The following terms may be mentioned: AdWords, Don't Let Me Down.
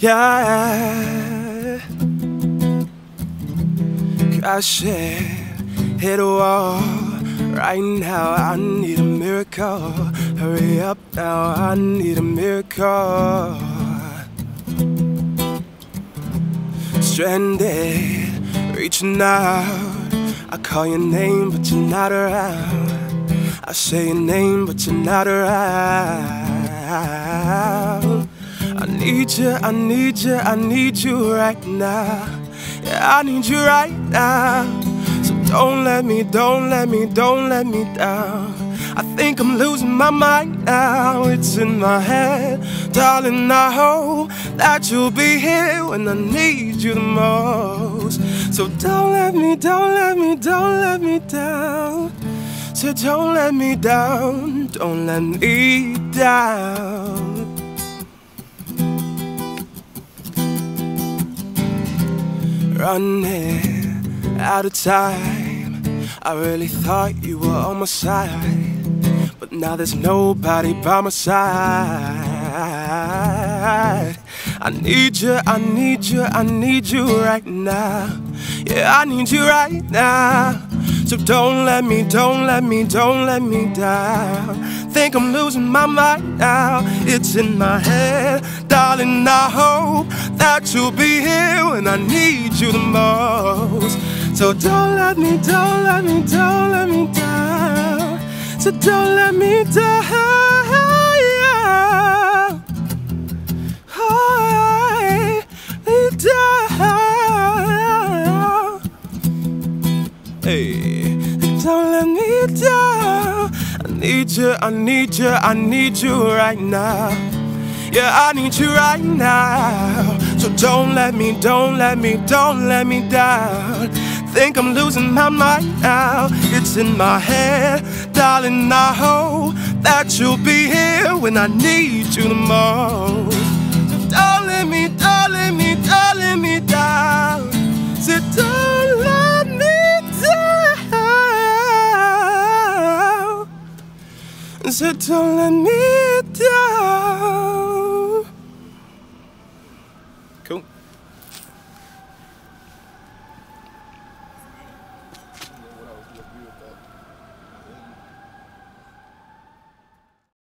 Yeah, crashing, hit a wall. Right now I need a miracle. Hurry up now, I need a miracle. Stranded, reaching out. I call your name but you're not around. I say your name but you're not around. I need you, I need you, I need you right now. Yeah, I need you right now. So don't let me, don't let me, don't let me down. I think I'm losing my mind now. It's in my head, darling, I hope that you'll be here when I need you the most. So don't let me, don't let me, don't let me down. So don't let me down, don't let me down. Running out of time. I really thought you were on my side, but now there's nobody by my side. I need you, I need you, I need you right now. Yeah, I need you right now. So don't let me, don't let me, don't let me down. Think I'm losing my mind now. It's in my head, darling, I hope that you'll be here when I need you the most. So don't let me, don't let me, don't let me down. So don't let me down, yeah. Oh, me down. Hey, don't let me down. I need you, I need you, I need you right now. Yeah, I need you right now. So don't let me, don't let me, don't let me down. Think I'm losing my mind now. It's in my head, darling, I hope that you'll be here when I need you the most. So don't let me, don't let me, don't let me down. So don't let me down. So don't let me